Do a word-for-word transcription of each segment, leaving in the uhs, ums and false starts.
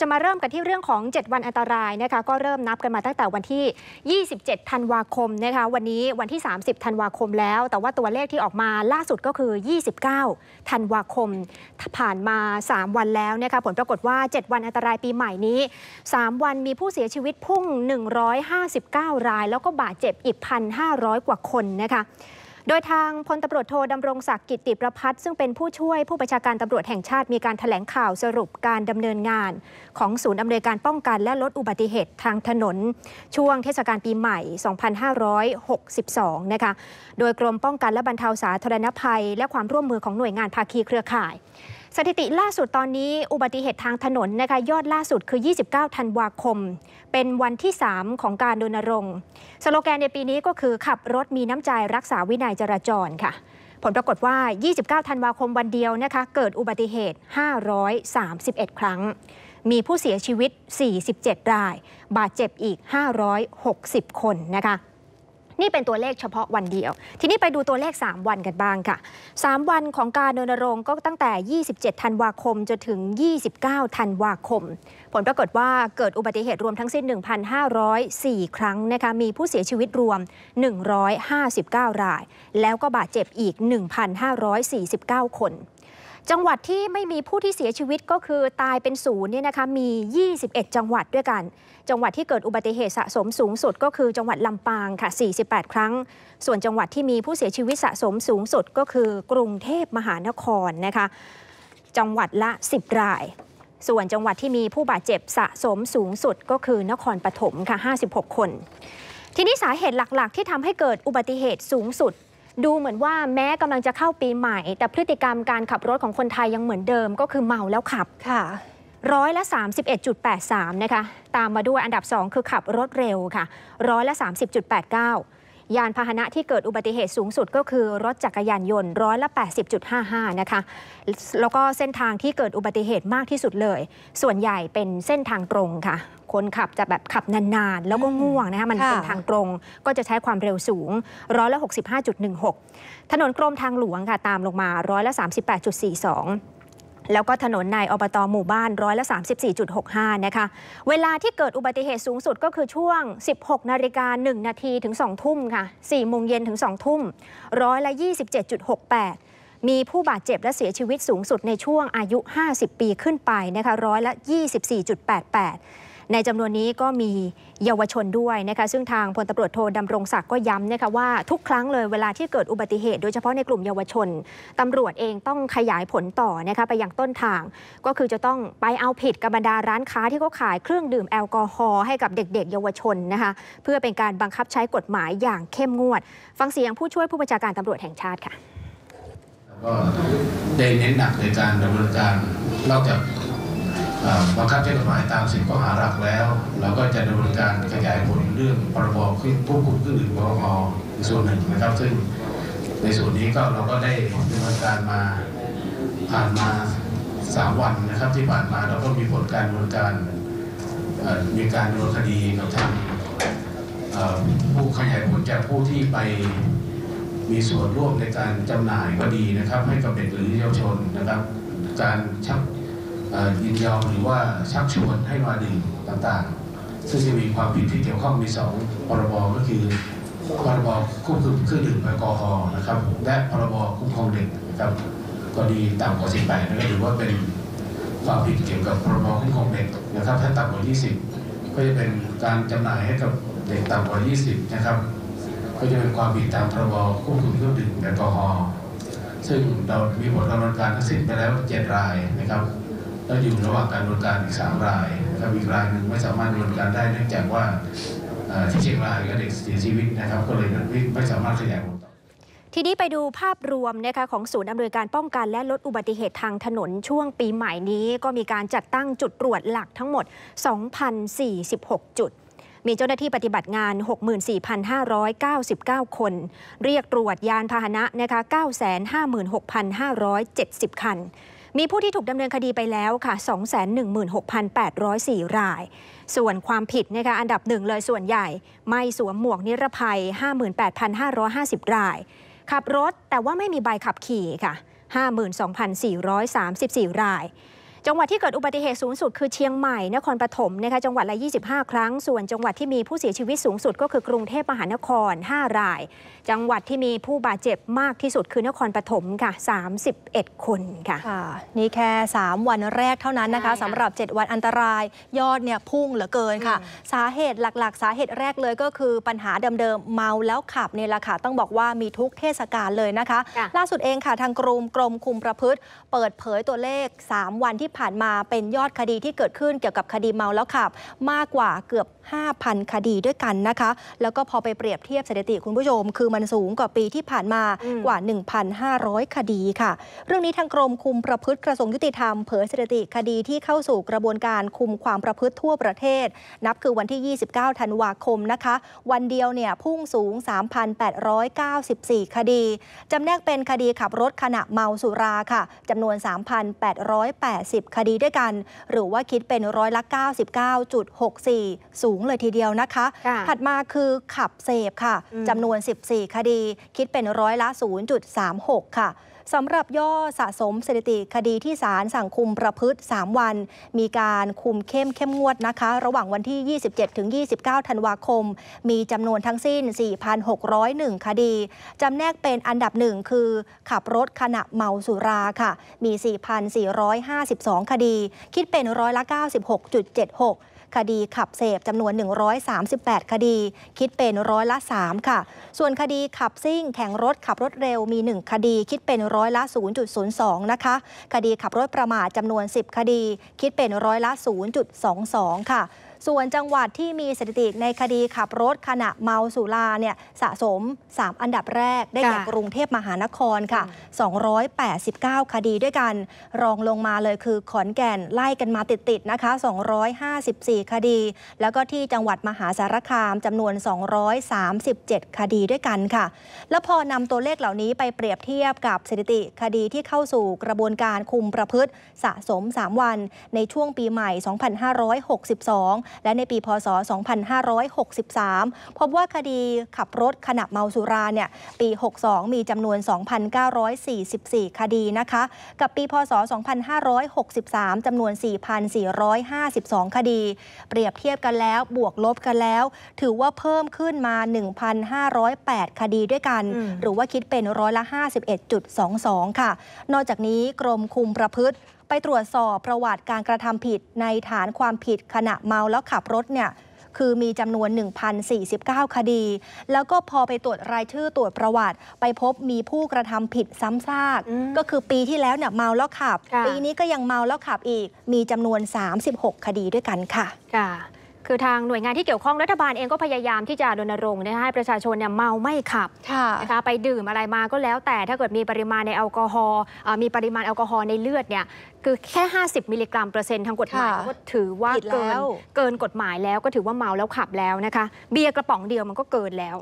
จะมาเริ่มกันที่เรื่องของเจ็ดวันอันตรายนะคะก็เริ่มนับกันมาตั้งแต่วันที่ยี่สิบเจ็ดธันวาคมนะคะวันนี้วันที่สามสิบธันวาคมแล้วแต่ว่าตัวเลขที่ออกมาล่าสุดก็คือยี่สิบเก้าธันวาคมผ่านมาสามวันแล้วนะคะผลปรากฏว่าเจ็ดวันอันตรายปีใหม่นี้สามวันมีผู้เสียชีวิตพุ่งหนึ่งร้อยห้าสิบเก้ารายแล้วก็บาดเจ็บอีก หนึ่งพันห้าร้อย กว่าคนนะคะโดยทางพลตำรวจโทดำรงศักดิ์กิตติประพัฒน์ซึ่งเป็นผู้ช่วยผู้บัญชาการตำรวจแห่งชาติมีการแถลงข่าวสรุปการดำเนินงานของศูนย์อำนวยการป้องกันและลดอุบัติเหตุทางถนนช่วงเทศกาลปีใหม่สองพันห้าร้อยหกสิบสองนะคะโดยกรมป้องกันและบรรเทาสาธารณภัยและความร่วมมือของหน่วยงานภาคีเครือข่ายสถิติล่าสุดตอนนี้อุบัติเหตุทางถนนนะคะยอดล่าสุดคือยี่สิบเก้าธันวาคมเป็นวันที่สามของการรณรงค์สโลแกนในปีนี้ก็คือขับรถมีน้ำใจรักษาวินัยจราจรค่ะผลปรากฏว่ายี่สิบเก้าธันวาคมวันเดียวนะคะเกิดอุบัติเหตุห้าร้อยสามสิบเอ็ดครั้งมีผู้เสียชีวิตสี่สิบเจ็ดรายบาดเจ็บอีกห้าร้อยหกสิบคนนะคะนี่เป็นตัวเลขเฉพาะวันเดียวทีนี้ไปดูตัวเลขสามวันกันบ้างค่ะสามวันของการรณรงค์ก็ตั้งแต่ยี่สิบเจ็ดธันวาคมจนถึงยี่สิบเก้าธันวาคมผลปรากฏว่าเกิดอุบัติเหตุรวมทั้งสิ้น หนึ่งพันห้าร้อยสี่ ครั้งนะคะมีผู้เสียชีวิตรวมหนึ่งร้อยห้าสิบเก้ารายแล้วก็บาดเจ็บอีก หนึ่งพันห้าร้อยสี่สิบเก้า คนจังหวัดที่ไม่มีผู้ที่เสียชีวิตก็คือตายเป็นศูนย์เนี่ยนะคะมียี่สิบเอ็ดจังหวัดด้วยกันจังหวัดที่เกิดอุบัติเหตุสะสมสูงสุดก็คือจังหวัดลำปางค่ะสี่สิบแปดครั้งส่วนจังหวัดที่มีผู้เสียชีวิตสะสมสูงสุดก็คือกรุงเทพมหานครนะคะจังหวัดละสิบรายส่วนจังหวัดที่มีผู้บาดเจ็บสะสมสูงสุดก็คือนครปฐมค่ะห้าสิบหกคนทีนี้สาเหตุหลักๆที่ทำให้เกิดอุบัติเหตุสูงสุดดูเหมือนว่าแม้กำลังจะเข้าปีใหม่แต่พฤติกรรมการขับรถของคนไทยยังเหมือนเดิมก็คือเมาแล้วขับค่ะร้อยละ สามสิบเอ็ดจุดแปดสาม นะคะตามมาด้วยอันดับสองคือขับรถเร็วค่ะร้อยละ สามสิบจุดแปดเก้า ยานพาหนะที่เกิดอุบัติเหตุสูงสุดก็คือรถจักรยานยนต์ร้อยละ แปดสิบจุดห้าห้า นะคะแล้วก็เส้นทางที่เกิดอุบัติเหตุมากที่สุดเลยส่วนใหญ่เป็นเส้นทางตรงค่ะคนขับจะแบบขับนานๆแล้วก็ง่วงนะคะมันเป็นทางตรงก็จะใช้ความเร็วสูงร้อยละ หกสิบห้าจุดหนึ่งหก ถนนกรมทางหลวงค่ะตามลงมาร้อยละ สามสิบแปดจุดสี่สองแล้วก็ถนนในอบตหมู่บ้านร้อยละ สามสิบสี่จุดหกห้า นะคะเวลาที่เกิดอุบัติเหตุสูงสุดก็คือช่วง สิบหกนาฬิกาหนึ่งนาที ถึง สอง ทุ่มค่ะ สี่โมงเย็น ถึง สอง ทุ่มร้อยละ ยี่สิบเจ็ดจุดหกแปด มีผู้บาดเจ็บและเสียชีวิตสูงสุดในช่วงอายุ ห้าสิบ ปีขึ้นไปนะคะร้อยละ ยี่สิบสี่จุดแปดแปด ในจำนวนนี้ก็มีเยาวชนด้วยนะคะซึ่งทางพลตำรวจโทดำรงศักดิ์ก็ย้ำนะคะว่าทุกครั้งเลยเวลาที่เกิดอุบัติเหตุโดยเฉพาะในกลุ่มเยาวชนตำรวจเองต้องขยายผลต่อนะคะไปยังต้นทางก็คือจะต้องไปเอาผิดกับบรรดาร้านค้าที่เขาขายเครื่องดื่มแอลกอฮอล์ให้กับเด็กๆเยาวชนนะคะเพื่อเป็นการบังคับใช้กฎหมายอย่างเข้มงวดฟังเสียงผู้ช่วยผู้บัญชาการตำรวจแห่งชาติค่ะก็ได้เน้นหนักในการดำเนินการนอกจากบังคับใช้กฎหมายตามสิบข้อหาหลักแล้วเราก็จะดำเนินการขยายผลเรื่องพรบควบคุมเครื่องดื่มแอลกอฮอล์ส่วนหนึ่งนะครับซึ่งในส่วนนี้ก็เราก็ได้ดำเนินการมาผ่านมาสามวันนะครับที่ผ่านมาเราก็มีผลการดำเนินการมีการดำเนินคดีกับทางผู้ขยายผลจากผู้ที่ไปมีส่วนร่วมในการจำหน่ายก็ดีนะครับให้กับเด็กหรือเยาวชนนะครับการชักยินยอมหรือว่าชักชวนให้มาดื่มต่างๆซึ่งจะมีความผิดที่เกี่ยวข้องมีสองพรบก็คือพรบควบคุมเครื่องดื่มแอลกอฮอล์นะครับและพรบคุ้มครองเด็กนะครับกรณีต่ำกว่าสิบแปดนั่นก็ถือว่าเป็นความผิดเกี่ยวกับพรบคุ้มครองเด็กนะครับถ้าต่ำกว่ายี่สิบก็จะเป็นการจำหน่ายให้กับเด็กต่ำกว่ายี่สิบนะครับก็จะเป็นความผิดตามพรบควบคุมเครื่องดื่มแอลกอฮอล์ซึ่งเรามีบทดำเนินการทั้งสิ้นไปแล้วเจ็ดรายนะครับเราอยู่ระหว่างการดำเนินการอีกสามรายนะครับอีกรายหนึ่งไม่สามารถดำเนินการได้เนื่องจากว่าที่เชียงรายก็เด็กเสียชีวิตนะครับก็เลยไม่สามารถขยายผลต่อทีนี้ไปดูภาพรวมนะคะของศูนย์อำนวยการป้องกันและลดอุบัติเหตุทางถนนช่วงปีใหม่นี้ก็มีการจัดตั้งจุดตรวจหลักทั้งหมด สองพันสี่สิบหก จุดมีเจ้าหน้าที่ปฏิบัติงาน หกหมื่นสี่พันห้าร้อยเก้าสิบเก้า คนเรียกตรวจยานพาหนะนะคะ เก้าแสนห้าหมื่นหกพันห้าร้อยเจ็ดสิบ คันมีผู้ที่ถูกดำเนินคดีไปแล้วค่ะ สองแสนหนึ่งหมื่นหกพันแปดร้อยสี่ รายส่วนความผิดนะคะอันดับหนึ่งเลยส่วนใหญ่ไม่สวมหมวกนิรภัย ห้าหมื่นแปดพันห้าร้อยห้าสิบ รายขับรถแต่ว่าไม่มีใบขับขี่ค่ะ ห้าหมื่นสองพันสี่ร้อยสามสิบสี่ ราย จังหวัดที่เกิดอุบัติเหตุสูงสุดคือเชียงใหม่นครปฐมนะคะจังหวัดละยี่สิบห้าครั้งส่วนจังหวัดที่มีผู้เสียชีวิตสูงสุดก็คือกรุงเทพมหานครห้ารายจังหวัดที่มีผู้บาดเจ็บมากที่สุดคือนครปฐมค่ะสามสิบเอ็ดคนค่ะนี่แค่สามวันแรกเท่านั้นนะคะสำหรับเจ็ดวันอันตรายยอดเนี่ยพุ่งเหลือเกินค่ะสาเหตุหลักๆสาเหตุแรกเลยก็คือปัญหาเดิมๆเมาแล้วขับเนี่ยแหละค่ะต้องบอกว่ามีทุกเทศกาลเลยนะคะล่าสุดเองค่ะทางกรมกรมคุมประพฤติเปิดเผยตัวเลขสามวันที่ผ่านมาเป็นยอดคดีที่เกิดขึ้นเกี่ยวกับคดีเมาแล้วขับมากกว่าเกือบ ห้าพัน คดีด้วยกันนะคะแล้วก็พอไปเปรียบเทียบสถิติคุณผู้ชมคือมันสูงกว่าปีที่ผ่านมากว่า หนึ่งพันห้าร้อย คดีค่ะเรื่องนี้ทางกรมคุมประพฤติกระทรวงยุติธรรมเผยสถิติคดีที่เข้าสู่กระบวนการคุมความประพฤติทั่วประเทศนับคือวันที่ยี่สิบเก้าธันวาคมนะคะวันเดียวเนี่ยพุ่งสูง สามพันแปดร้อยเก้าสิบสี่ คดีจำแนกเป็นคดีขับรถขณะเมาสุราค่ะจำนวน สามพันแปดร้อยแปดสิบ คดีด้วยกันหรือว่าคิดเป็นร้อยละ เก้าสิบเก้าจุดหกสี่ สูงเลยทีเดียวนะคะถัดมาคือขับเสพค่ะจำนวนสิบสี่คดีคิดเป็นร้อยละ ศูนย์จุดสามหก ค่ะสำหรับย่อสะสมสถิติคดีที่ศาลสั่งคุมประพฤติสามวันมีการคุมเข้มเข้มงวดนะคะระหว่างวันที่ ยี่สิบเจ็ดถึงยี่สิบเก้า ธันวาคมมีจำนวนทั้งสิ้น สี่พันหกร้อยเอ็ด คดีจำแนกเป็นอันดับหนึ่งคือขับรถขณะเมาสุราค่ะมี สี่พันสี่ร้อยห้าสิบสอง คดีคิดเป็นร้อยละ เก้าสิบหกจุดเจ็ดหกคดีขับเสพจำนวนหนึ่งร้อยสามสิบแปดคดีคิดเป็นร้อยละสามค่ะส่วนคดีขับซิ่งแข่งรถขับรถเร็วมีหนึ่งคดีคิดเป็นร้อยละ ศูนย์จุดศูนย์สอง นะคะคดีขับรถประมาทจำนวนสิบคดีคิดเป็นร้อยละ ศูนย์จุดสองสอง ค่ะส่วนจังหวัดที่มีสถิติในคดีขับรถขณะเมาสุราเนี่ยสะสมสามอันดับแรกได้แก่กรุงเทพมหานครค่ะสองร้อยแปดสิบเก้าคดีด้วยกันรองลงมาเลยคือขอนแก่นไล่กันมาติดๆนะคะสองร้อยห้าสิบสี่คดีแล้วก็ที่จังหวัดมหาสารคามจำนวนสองร้อยสามสิบเจ็ดคดีด้วยกันค่ะแล้วพอนำตัวเลขเหล่านี้ไปเปรียบเทียบกับสถิติคดีที่เข้าสู่กระบวนการคุมประพฤติสะสมสามวันในช่วงปีใหม่สองพันห้าร้อยหกสิบสองและในปีพ.ศ. สองพันห้าร้อยหกสิบสาม พบว่าคดีขับรถขณะเมาสุราเนี่ยปีหกสิบสองมีจำนวน สองพันเก้าร้อยสี่สิบสี่ คดีนะคะกับปีพ.ศ. สองพันห้าร้อยหกสิบสามจำนวน สี่พันสี่ร้อยห้าสิบสอง คดีเปรียบเทียบกันแล้วบวกลบกันแล้วถือว่าเพิ่มขึ้นมา หนึ่งพันห้าร้อยแปด คดีด้วยกันหรือว่าคิดเป็นร้อยละ ห้าสิบเอ็ดจุดสองสอง ค่ะนอกจากนี้กรมคุมประพฤติไปตรวจสอบประวัติการกระทำผิดในฐานความผิดขณะเมาแล้วขับรถเนี่ยคือมีจำนวน หนึ่งพันสี่สิบเก้า คดีแล้วก็พอไปตรวจรายชื่อตรวจประวัติไปพบมีผู้กระทำผิดซ้ำซากก็คือปีที่แล้วเนี่ยเมาแล้วขับปีนี้ก็ยังเมาแล้วขับอีกมีจำนวนสามสิบหกคดีด้วยกันค่ะคือทางหน่วยงานที่เกี่ยวข้องรัฐบาลเองก็พยายามที่จะรณรงค์ให้ประชาชนเนี่ยเมาไม่ขับนะคะไปดื่มอะไรมาก็แล้วแต่ถ้าเกิดมีปริมาณในแอลกอฮอล์มีปริมาณแอลกอฮอล์ในเลือดเนี่ยคือแค่ห้าสิบมิลลิกรัมเปอร์เซ็นต์ทางกฎหมายก็ถือว่าเกินเกินกฎหมายแล้วก็ถือว่าเมาแล้วขับแล้วนะคะเบียร์กระป๋องเดียวมันก็เกินแล้ว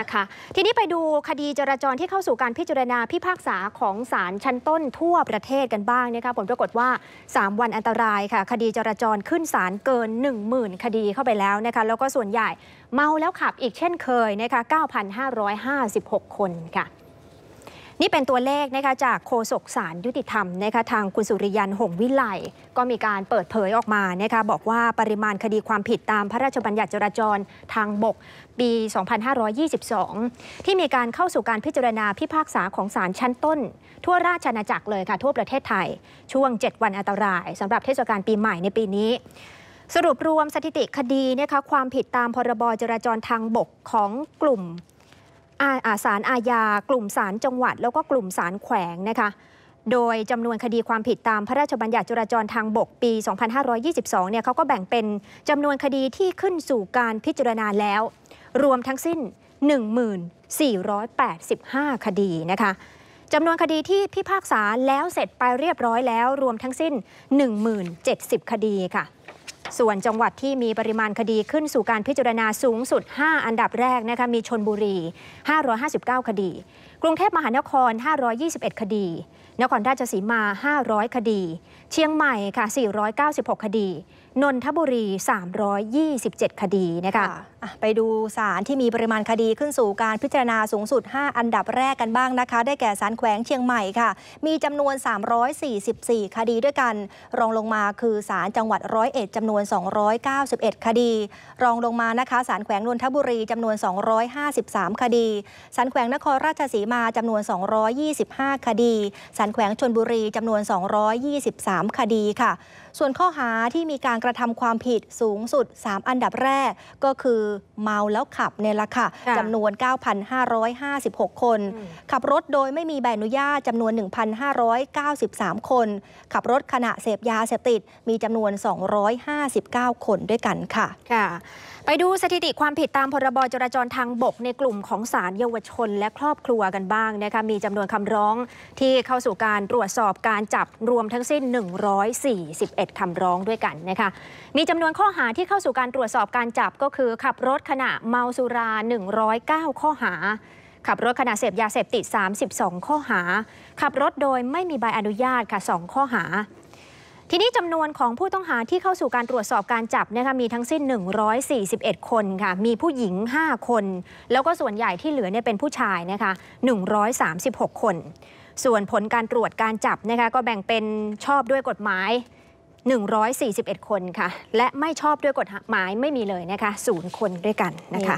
นะคะทีนี้ไปดูคดีจราจรที่เข้าสู่การพิจารณาพิพากษาของศาลชั้นต้นทั่วประเทศกันบ้างนะคะผลปรากฏว่าสามวันอันตรายค่ะคดีจราจรขึ้นศาลเกิน หนึ่งหมื่น คดีเข้าไปแล้วนะคะแล้วก็ส่วนใหญ่เมาแล้วขับอีกเช่นเคยนะคะ เก้าพันห้าร้อยห้าสิบหก คนค่ะนี่เป็นตัวเลขนะคะจากโฆษกศาลยุติธรรมนะคะทางคุณสุริยันหงวิไลก็มีการเปิดเผยออกมานะคะบอกว่าปริมาณคดีความผิดตามพระราชบัญญัติจราจรทางบกปี สองพันห้าร้อยยี่สิบสอง ที่มีการเข้าสู่การพิจารณาพิพากษาของศาลชั้นต้นทั่วราชอาณาจักรเลยค่ะทั่วประเทศไทยช่วงเจ็ดวันอันตรายสำหรับเทศกาลปีใหม่ในปีนี้สรุปรวมสถิติคดีนะคะความผิดตามพรบจราจรทางบกของกลุ่มอาศาลอาญากลุ่มศาลจังหวัดแล้วก็กลุ่มศาลแขวงนะคะโดยจำนวนคดีความผิดตามพระราชบัญญัติจราจรทางบกปี สองพันห้าร้อยยี่สิบสอง เนี่ยเขาก็แบ่งเป็นจำนวนคดีที่ขึ้นสู่การพิจารณาแล้วรวมทั้งสิ้น หนึ่งหมื่นสี่พันสี่ร้อยแปดสิบห้า คดีนะคะจำนวนคดีที่พิพากษาแล้วเสร็จไปเรียบร้อยแล้วรวมทั้งสิ้น หนึ่งหมื่นเจ็ดสิบ คดีค่ะส่วนจังหวัดที่มีปริมาณคดีขึ้นสู่การพิจารณาสูงสุดห้าอันดับแรกนะคะมีชลบุรีห้าร้อยห้าสิบเก้าคดีกรุงเทพมหานครห้าร้อยยี่สิบเอ็ดคดีนครราชสีมาห้าร้อยคดีเชียงใหม่ค่ะสี่ร้อยเก้าสิบหกคดี นนทบุรีสามร้อยยี่สิบเจ็ดคดีนะคะไปดูศาลที่มีปริมาณคดีขึ้นสู่การพิจารณาสูงสุดห้าอันดับแรกกันบ้างนะคะได้แก่ศาลแขวงเชียงใหม่ค่ะมีจำนวนสามร้อยสี่สิบสี่คดีด้วยกันรองลงมาคือศาลจังหวัดร้อยเอ็ดจำนวนสองร้อยเก้าสิบเอ็ดคดีรองลงมานะคะศาลแขวงนนทบุรีจำนวนสองร้อยห้าสิบสามคดีศาลแขวงนครราชสีมาจำนวนสองร้อยยี่สิบห้าคดีศาลแขวงชลบุรีจำนวนสองร้อยยี่สิบสามคดีค่ะส่วนข้อหาที่มีการกระทำความผิดสูงสุดสามอันดับแรกก็คือเมาแล้วขับเนี่ยละค่ะจำนวน เก้าพันห้าร้อยห้าสิบหก คนขับรถโดยไม่มีใบอนุญาตจำนวน หนึ่งพันห้าร้อยเก้าสิบสาม คนขับรถขณะเสพยาเสพติดมีจำนวนสองร้อยห้าสิบเก้าคนด้วยกันค่ะค่ะไปดูสถิติความผิดตามพรบจราจรทางบกในกลุ่มของศาลเยาวชนและครอบครัวกันบ้างนะคะมีจำนวนคำร้องที่เข้าสู่การตรวจสอบการจับรวมทั้งสิ้นหนึ่งร้อยสี่สิบเอ็ดคำร้องด้วยกันนะคะมีจำนวนข้อหาที่เข้าสู่การตรวจสอบการจับก็คือขับรถขณะเมาสุราหนึ่งร้อยเก้าข้อหาขับรถขณะเสพยาเสพติดสามสิบสองข้อหาขับรถโดยไม่มีใบอนุญาตค่ะสองข้อหาทีนี้จำนวนของผู้ต้องหาที่เข้าสู่การตรวจสอบการจับนะคะมีทั้งสิ้นหนึ่งร้อยสี่สิบเอ็ดคนค่ะมีผู้หญิงห้าคนแล้วก็ส่วนใหญ่ที่เหลือเนี่ยเป็นผู้ชายนะคะหนึ่งร้อยสามสิบหกคนส่วนผลการตรวจการจับนะคะก็แบ่งเป็นชอบด้วยกฎหมายหนึ่งร้อยสี่สิบเอ็ดคนค่ะและไม่ชอบด้วยกฎหมายไม่มีเลยนะคะศูนย์คนด้วยกันนะคะ